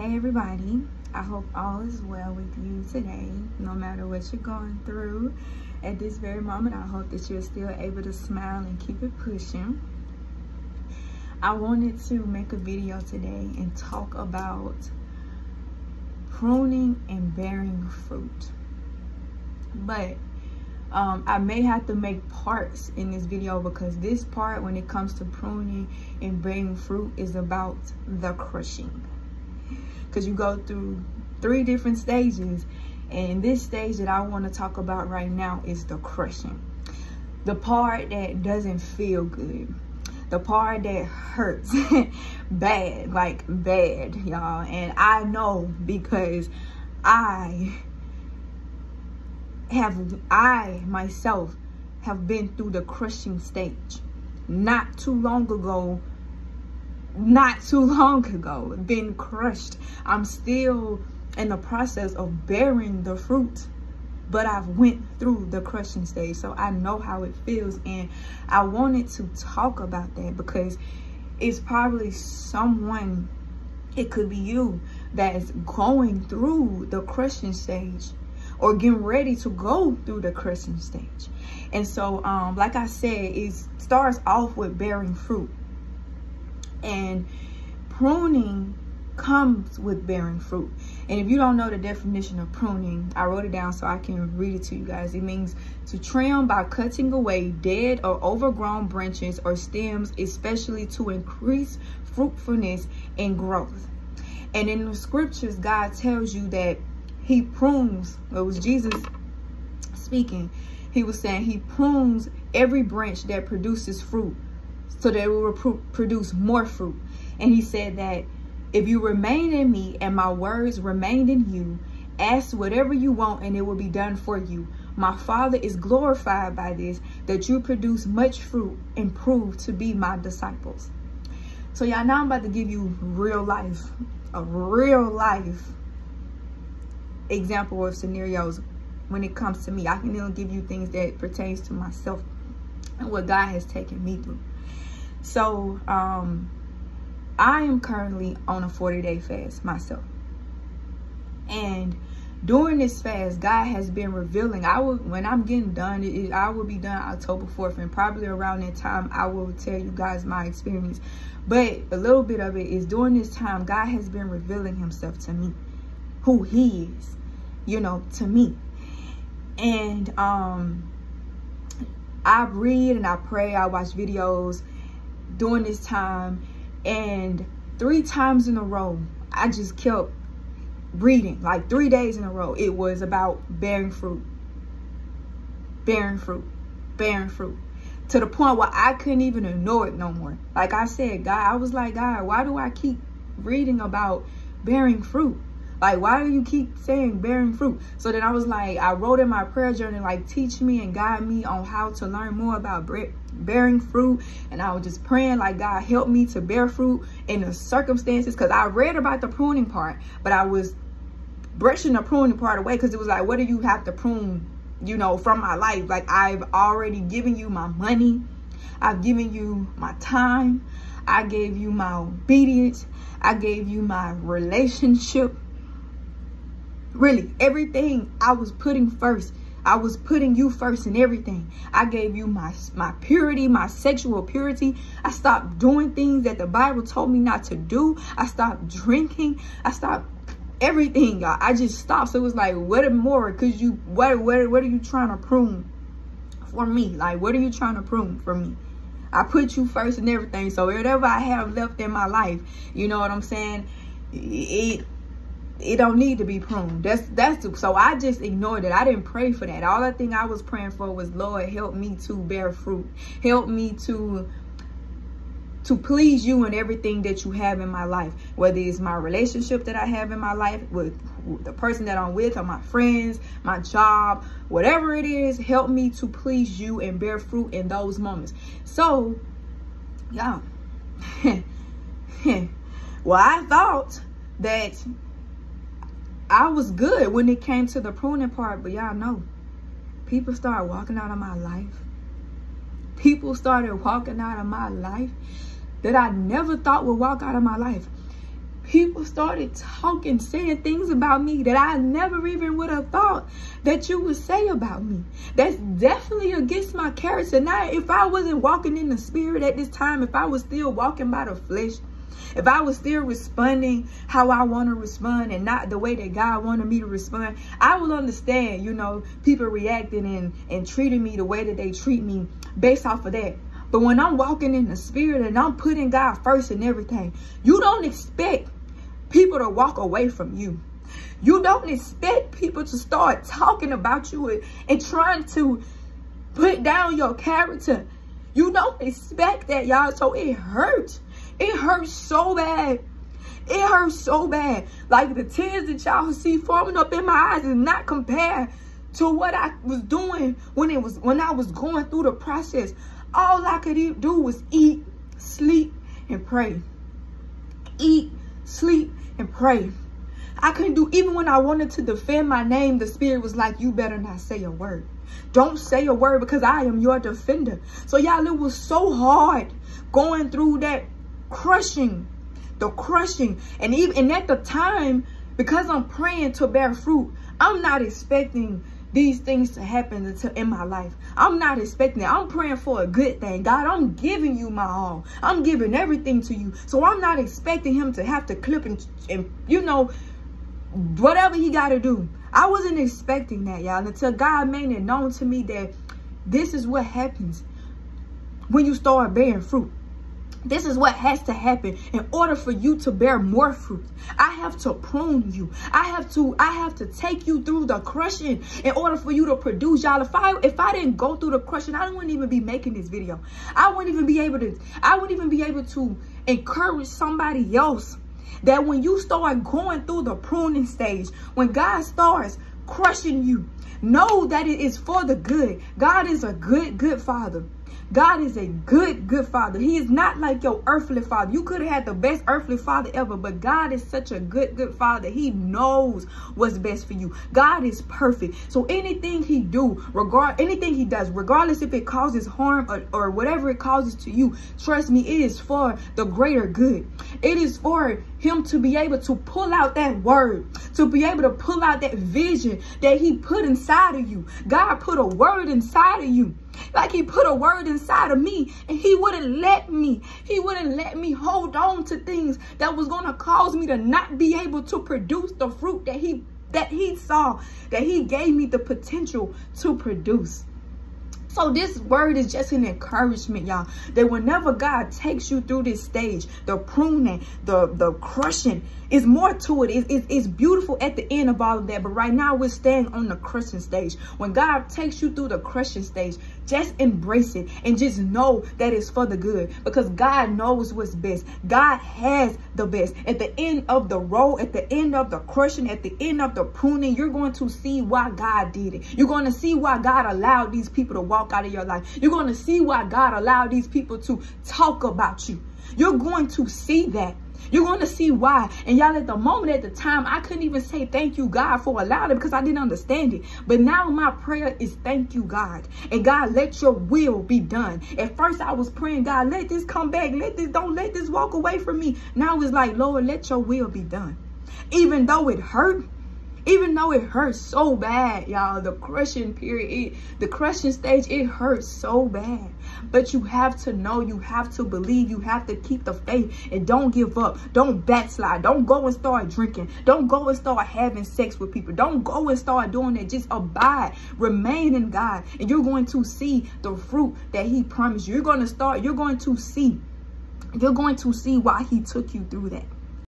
Hey everybody, I hope all is well with you today, no matter what you're going through. At this very moment, I hope that you're still able to smile and keep it pushing. I wanted to make a video today and talk about pruning and bearing fruit. But I may have to make parts in this video because this part, when it comes to pruning and bearing fruit, is about the crushing. Because you go through three different stages, and this stage that I want to talk about right now is the crushing. The part that doesn't feel good. The part that hurts bad, like bad, y'all. And I know because I myself have been through the crushing stage not too long ago, been crushed. I'm still in the process of bearing the fruit, but I've went through the crushing stage, so I know how it feels. And I wanted to talk about that because it's probably someone, it could be you, that's going through the crushing stage or getting ready to go through the crushing stage. And so, like I said, it starts off with bearing fruit. And pruning comes with bearing fruit. And if you don't know the definition of pruning, I wrote it down so I can read it to you guys. It means to trim by cutting away dead or overgrown branches or stems, especially to increase fruitfulness and growth. And in the scriptures, God tells you that he prunes. It was Jesus speaking. He was saying he prunes every branch that produces fruit, so that it will produce more fruit. And he said that if you remain in me and my words remain in you, ask whatever you want and it will be done for you. My Father is glorified by this, that you produce much fruit and prove to be my disciples. So y'all, now I'm about to give you a real life example of scenarios when it comes to me. I can only give you things that pertains to myself and what God has taken me through. So, I am currently on a 40-day fast myself. And during this fast, God has been revealing. When I'm getting done, I will be done October 4th. And probably around that time, I will tell you guys my experience. But a little bit of it is, during this time, God has been revealing himself to me, who he is, you know, to me. And I read and I pray, I watch videos during this time, and 3 times in a row I just kept reading. Like 3 days in a row it was about bearing fruit, to the point where I couldn't even ignore it no more. Like I said, God, I was like, God, why do I keep reading about bearing fruit? Like, why do you keep saying bearing fruit? So then I was like, I wrote in my prayer journey, like, teach me and guide me on how to learn more about bearing fruit. And I was just praying, like, God, help me to bear fruit in the circumstances. Because I read about the pruning part, but I was brushing the pruning part away because it was like, what do you have to prune, you know, from my life? Like, I've already given you my money. I've given you my time. I gave you my obedience. I gave you my relationship. Really, everything I was putting first. I was putting you first in everything. I gave you my purity, my sexual purity. I stopped doing things that the Bible told me not to do. I stopped drinking. I stopped everything, y'all. I just stopped. So it was like, what more? Because you, what are you trying to prune for me? Like, what are you trying to prune for me? I put you first in everything. So whatever I have left in my life, you know what I'm saying? It don't need to be pruned. So I just ignored it. I didn't pray for that. All the thing I was praying for was, Lord, help me to bear fruit. Help me to please you in everything that you have in my life, whether it's my relationship that I have in my life with the person that I'm with, or my friends, my job, whatever it is, help me to please you and bear fruit in those moments. So, y'all, well, I thought that I was good when it came to the pruning part, but y'all know, people started walking out of my life. People started walking out of my life that I never thought would walk out of my life. people started talking, saying things about me that I never even would have thought that you would say about me. That's definitely against my character. Now, if I wasn't walking in the spirit at this time, if I was still walking by the flesh, if I was still responding how I want to respond and not the way that God wanted me to respond, I will understand, you know, people reacting and treating me the way that they treat me based off of that. But when I'm walking in the spirit and I'm putting God first in everything, you don't expect people to walk away from you. You don't expect people to start talking about you and trying to put down your character. You don't expect that, y'all. So it hurts. It hurts so bad. It hurts so bad. Like the tears that y'all see forming up in my eyes is not compared to what I was doing when I was going through the process. All I could do was eat, sleep, and pray. Eat, sleep, and pray. I couldn't do, even when I wanted to defend my name, the spirit was like, you better not say a word. Don't say a word because I am your defender. So y'all, it was so hard going through that crushing. And even at the time, because I'm praying to bear fruit, I'm not expecting these things to happen in my life. I'm not expecting it. I'm praying for a good thing. God, I'm giving you my all. I'm giving everything to you. So I'm not expecting him to have to clip and you know, whatever he got to do. I wasn't expecting that, y'all, until God made it known to me that this is what happens when you start bearing fruit. This is what has to happen in order for you to bear more fruit. I have to prune you. I have to take you through the crushing in order for you to produce, y'all. If I didn't go through the crushing, I wouldn't even be making this video. I wouldn't even be able to encourage somebody else that when you start going through the pruning stage, when God starts crushing you, know that it is for the good. God is a good father. God is a good father. He is not like your earthly father. You could have had the best earthly father ever, but God is such a good father. He knows what's best for you. God is perfect. So anything he do, regardless if it causes harm or whatever it causes to you, trust me, it is for the greater good. It is for him to be able to pull out that word, to be able to pull out that vision that he put inside of you. God put a word inside of you. Like he put a word inside of me, and he wouldn't let me. He wouldn't let me hold on to things that was going to cause me to not be able to produce the fruit that he saw, that he gave me the potential to produce. So this word is just an encouragement, y'all, that whenever God takes you through this stage, the pruning, the crushing, is more to it. It's beautiful at the end of all of that. But right now we're staying on the crushing stage. When God takes you through the crushing stage, just embrace it and just know that it's for the good, because God knows what's best. God has the best. At the end of the road, at the end of the crushing, at the end of the pruning, you're going to see why God did it. You're going to see why God allowed these people to walk out of your life. You're going to see why God allowed these people to talk about you. You're going to see that. You're going to see why. And y'all, at the moment, at the time, I couldn't even say thank you, God, for allowing it, because I didn't understand it. But now my prayer is thank you, God. And God, let your will be done. At first I was praying, God, let this come back. Don't let this walk away from me. Now it's like, Lord, let your will be done. Even though it hurt, even though it hurts so bad, y'all, the crushing period, the crushing stage, it hurts so bad. But you have to know, you have to believe, you have to keep the faith and don't give up. Don't backslide. Don't go and start drinking. Don't go and start having sex with people. Don't go and start doing that. Just abide. Remain in God. And you're going to see the fruit that he promised you. You're going to see why he took you through that.